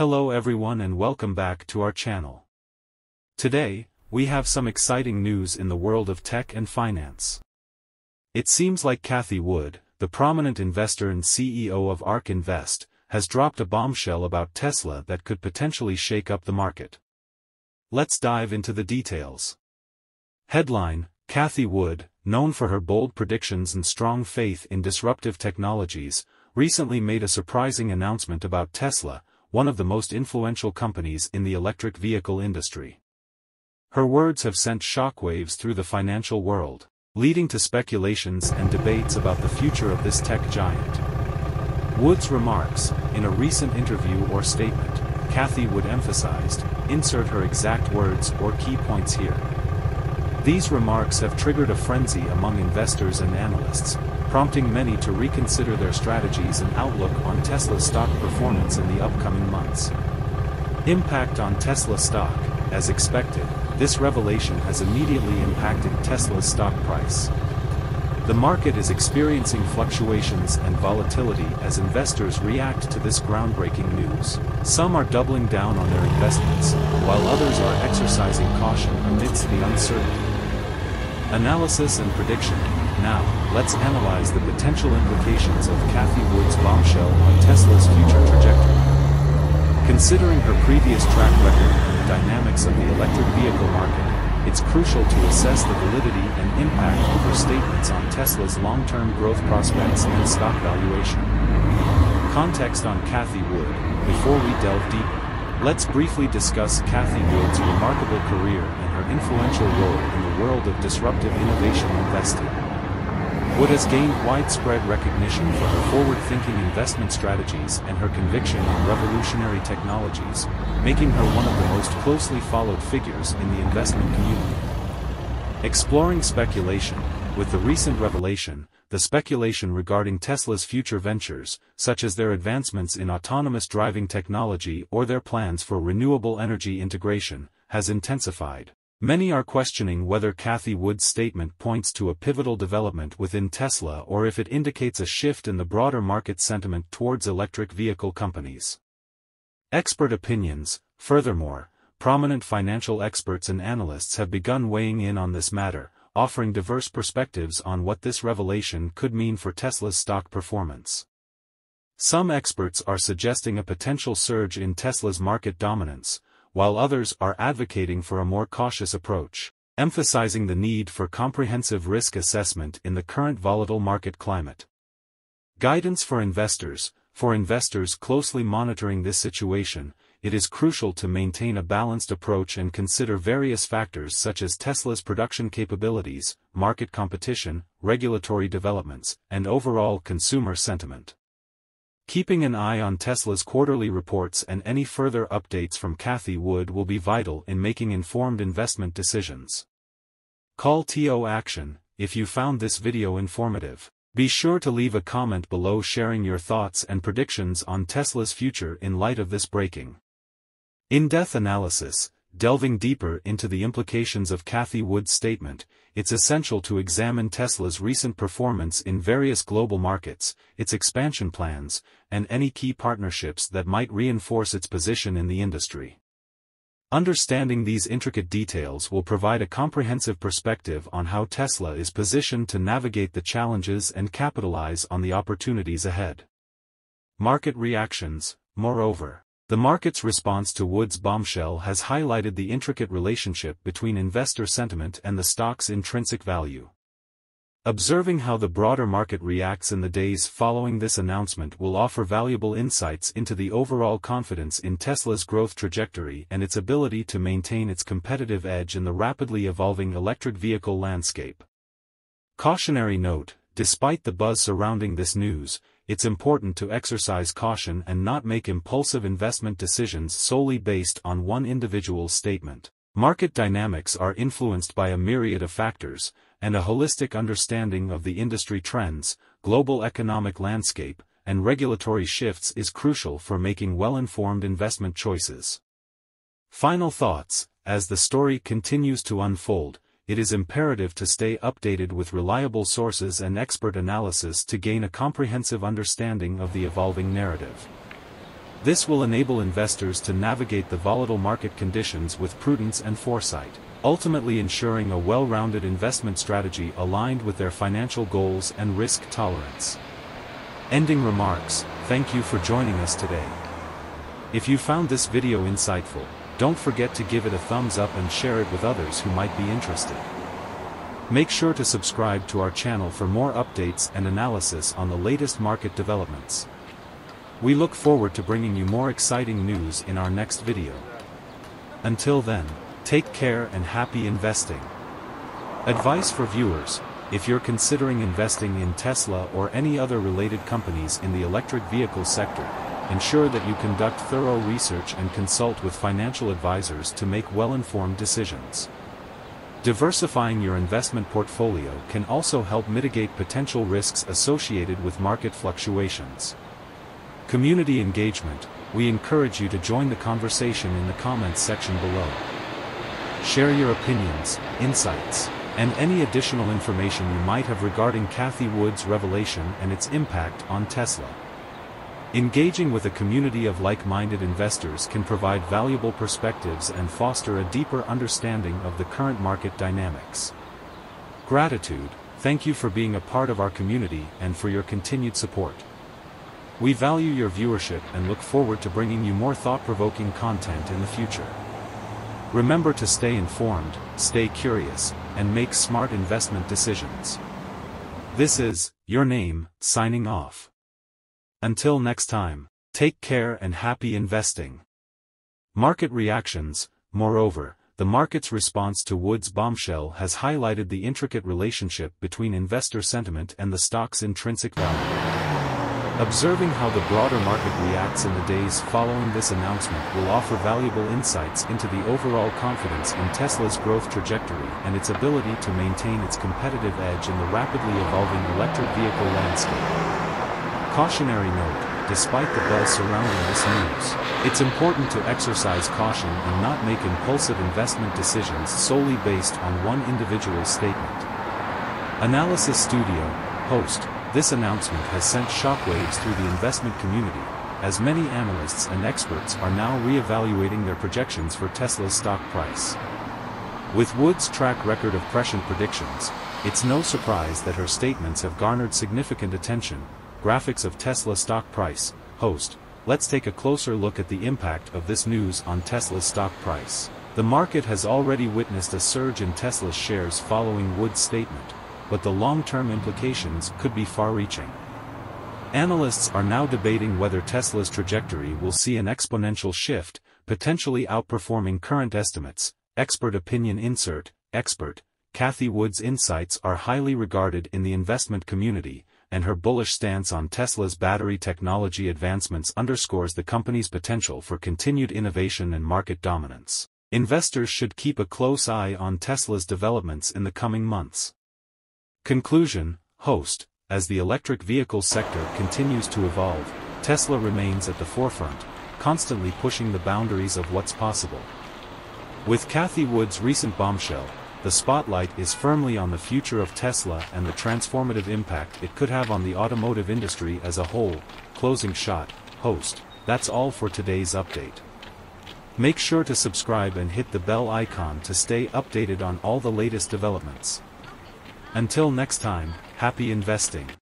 Hello everyone and welcome back to our channel. Today, we have some exciting news in the world of tech and finance. It seems like Cathie Wood, the prominent investor and CEO of ARK Invest, has dropped a bombshell about Tesla that could potentially shake up the market. Let's dive into the details. Headline: Cathie Wood, known for her bold predictions and strong faith in disruptive technologies, recently made a surprising announcement about Tesla, one of the most influential companies in the electric vehicle industry. Her words have sent shockwaves through the financial world, leading to speculations and debates about the future of this tech giant. Wood's remarks, in a recent interview or statement, Cathie Wood emphasized, insert her exact words or key points here. These remarks have triggered a frenzy among investors and analysts, prompting many to reconsider their strategies and outlook on Tesla's stock performance in the upcoming months. Impact on Tesla stock: as expected, this revelation has immediately impacted Tesla's stock price. The market is experiencing fluctuations and volatility as investors react to this groundbreaking news. Some are doubling down on their investments, while others are exercising caution amidst the uncertainty. Analysis and prediction. Now, let's analyze the potential implications of Cathie Wood's bombshell on Tesla's future trajectory. Considering her previous track record and the dynamics of the electric vehicle market, it's crucial to assess the validity and impact of her statements on Tesla's long-term growth prospects and stock valuation. Context on Cathie Wood. Before we delve deeper, let's briefly discuss Cathie Wood's remarkable career and her influential role in the world of disruptive innovation investing. Wood has gained widespread recognition for her forward-thinking investment strategies and her conviction on revolutionary technologies, making her one of the most closely followed figures in the investment community. Exploring speculation. With the recent revelation, the speculation regarding Tesla's future ventures, such as their advancements in autonomous driving technology or their plans for renewable energy integration, has intensified. Many are questioning whether Cathie Wood's statement points to a pivotal development within Tesla or if it indicates a shift in the broader market sentiment towards electric vehicle companies. Expert opinions. Furthermore, prominent financial experts and analysts have begun weighing in on this matter, offering diverse perspectives on what this revelation could mean for Tesla's stock performance. Some experts are suggesting a potential surge in Tesla's market dominance, while others are advocating for a more cautious approach, emphasizing the need for comprehensive risk assessment in the current volatile market climate. Guidance for investors. For investors closely monitoring this situation, it is crucial to maintain a balanced approach and consider various factors such as Tesla's production capabilities, market competition, regulatory developments, and overall consumer sentiment. Keeping an eye on Tesla's quarterly reports and any further updates from Cathie Wood will be vital in making informed investment decisions. Call to action. If you found this video informative, be sure to leave a comment below sharing your thoughts and predictions on Tesla's future in light of this breaking. In-depth analysis. Delving deeper into the implications of Cathie Wood's statement, it's essential to examine Tesla's recent performance in various global markets, its expansion plans, and any key partnerships that might reinforce its position in the industry. Understanding these intricate details will provide a comprehensive perspective on how Tesla is positioned to navigate the challenges and capitalize on the opportunities ahead. Market reactions. Moreover, the market's response to Wood's bombshell has highlighted the intricate relationship between investor sentiment and the stock's intrinsic value. Observing how the broader market reacts in the days following this announcement will offer valuable insights into the overall confidence in Tesla's growth trajectory and its ability to maintain its competitive edge in the rapidly evolving electric vehicle landscape. Cautionary note. Despite the buzz surrounding this news, it's important to exercise caution and not make impulsive investment decisions solely based on one individual's statement. Market dynamics are influenced by a myriad of factors, and a holistic understanding of the industry trends, global economic landscape, and regulatory shifts is crucial for making well-informed investment choices. Final thoughts. As the story continues to unfold, it is imperative to stay updated with reliable sources and expert analysis to gain a comprehensive understanding of the evolving narrative. This will enable investors to navigate the volatile market conditions with prudence and foresight, ultimately ensuring a well-rounded investment strategy aligned with their financial goals and risk tolerance. Ending remarks. Thank you for joining us today. If you found this video insightful, don't forget to give it a thumbs up and share it with others who might be interested. Make sure to subscribe to our channel for more updates and analysis on the latest market developments. We look forward to bringing you more exciting news in our next video. Until then, take care and happy investing. Advice for viewers: if you're considering investing in Tesla or any other related companies in the electric vehicle sector, ensure that you conduct thorough research and consult with financial advisors to make well-informed decisions. Diversifying your investment portfolio can also help mitigate potential risks associated with market fluctuations. Community engagement: we encourage you to join the conversation in the comments section below. Share your opinions, insights, and any additional information you might have regarding Cathie Wood's revelation and its impact on Tesla. Engaging with a community of like-minded investors can provide valuable perspectives and foster a deeper understanding of the current market dynamics. Gratitude. Thank you for being a part of our community and for your continued support. We value your viewership and look forward to bringing you more thought-provoking content in the future. Remember to stay informed, stay curious, and make smart investment decisions. This is Your Name, signing off. Until next time, take care and happy investing. Market reactions. Moreover, the market's response to Wood's bombshell has highlighted the intricate relationship between investor sentiment and the stock's intrinsic value. Observing how the broader market reacts in the days following this announcement will offer valuable insights into the overall confidence in Tesla's growth trajectory and its ability to maintain its competitive edge in the rapidly evolving electric vehicle landscape. Cautionary note: despite the buzz surrounding this news, it's important to exercise caution and not make impulsive investment decisions solely based on one individual's statement. Analysis Studio. Host: this announcement has sent shockwaves through the investment community, as many analysts and experts are now re-evaluating their projections for Tesla's stock price. With Wood's track record of prescient predictions, it's no surprise that her statements have garnered significant attention. Graphics of Tesla stock price. Host: let's take a closer look at the impact of this news on Tesla's stock price. The market has already witnessed a surge in Tesla's shares following Wood's statement, but the long-term implications could be far-reaching. Analysts are now debating whether Tesla's trajectory will see an exponential shift, potentially outperforming current estimates. Expert opinion insert. Expert: Cathie Wood's insights are highly regarded in the investment community, and her bullish stance on Tesla's battery technology advancements underscores the company's potential for continued innovation and market dominance. Investors should keep a close eye on Tesla's developments in the coming months. Conclusion. Host: as the electric vehicle sector continues to evolve, Tesla remains at the forefront, constantly pushing the boundaries of what's possible. With Cathie Wood's recent bombshell, the spotlight is firmly on the future of Tesla and the transformative impact it could have on the automotive industry as a whole. Closing shot. Host: that's all for today's update. Make sure to subscribe and hit the bell icon to stay updated on all the latest developments. Until next time, happy investing.